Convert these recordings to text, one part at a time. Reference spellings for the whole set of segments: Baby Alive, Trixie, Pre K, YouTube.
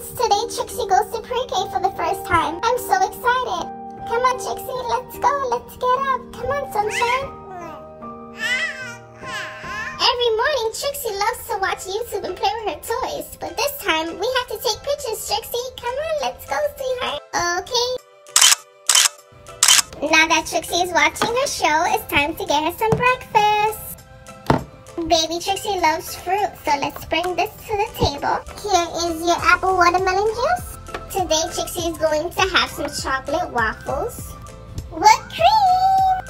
friends, today Trixie goes to Pre-K for the first time. I'm so excited. Come on, Trixie, let's go, let's get up. Come on, sunshine. Every morning, Trixie loves to watch YouTube and play with her toys. But this time, we have to take pictures, Trixie. Come on, let's go, sweetheart. Okay. Now that Trixie is watching her show, it's time to get her some breakfast. Baby Trixie loves fruit, so let's bring this to the table. Here is your apple watermelon juice. Today Trixie is going to have some chocolate waffles with cream.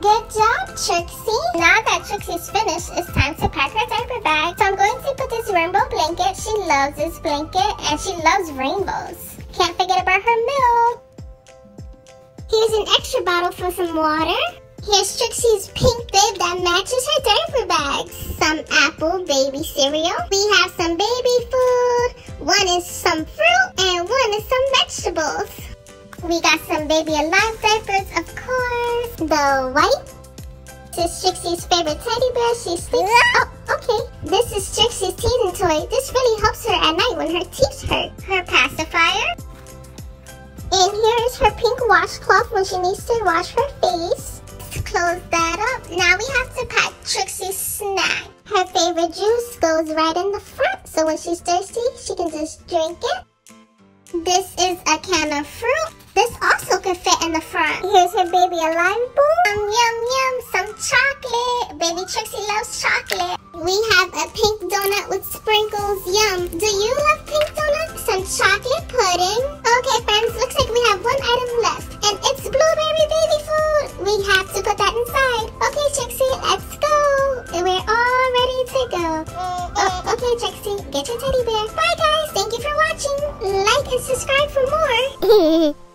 Good job, Trixie. Now that Trixie's finished, it's time to pack her diaper bag. So I'm going to put this rainbow blanket. She loves this blanket and she loves rainbows. Can't forget about her milk. Here's an extra bottle for some water. Here's Trixie's pink bib that matches her diaper bags. Some apple baby cereal. We have some baby food. One is some fruit and one is some vegetables. We got some Baby Alive diapers, of course. The white. This is Trixie's favorite teddy bear. She sleeps. Oh, okay. This is Trixie's teething toy. This really helps her at night when her teeth hurt. Her pacifier. And here is her pink washcloth when she needs to wash her face. Let's close that up. Now we have to pack Trixie's snack. Her favorite juice goes right in the front, so when she's thirsty, she can just drink it. This is a can of fruit. This also could fit in the front. Here's her Baby Alive bowl. Yum, yum, some chocolate. Baby Trixie loves chocolate. We have a pink donut with sprinkles. Yum. Do you love pink donuts? Some chocolate pudding. Okay, friends, looks like we have one item left, and it's blueberry baby food. We have to put that inside. Okay, Trixie, let's go. We're all ready to go. Oh, okay, Trixie, get your teddy bear. Bye, guys. Thank you for watching. Like and subscribe for more.